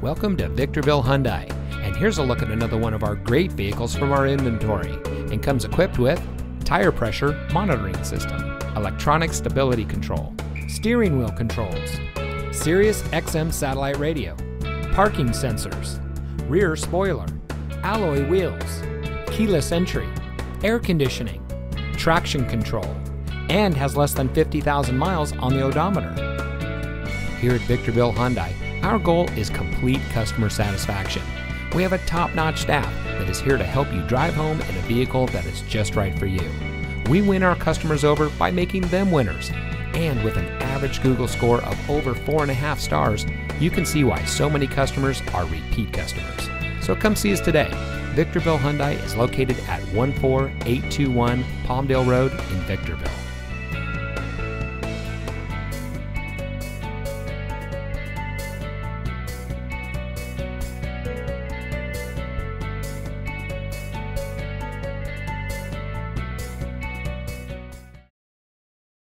Welcome to Victorville Hyundai, and here's a look at another one of our great vehicles from our inventory, and comes equipped with tire pressure monitoring system, electronic stability control, steering wheel controls, Sirius XM satellite radio, parking sensors, rear spoiler, alloy wheels, keyless entry, air conditioning, traction control, and has less than 50,000 miles on the odometer. Here at Victorville Hyundai, our goal is complete customer satisfaction. We have a top-notch staff that is here to help you drive home in a vehicle that is just right for you. We win our customers over by making them winners. And with an average Google score of over 4.5 stars, you can see why so many customers are repeat customers. So come see us today. Victorville Hyundai is located at 14821 Palmdale Road in Victorville.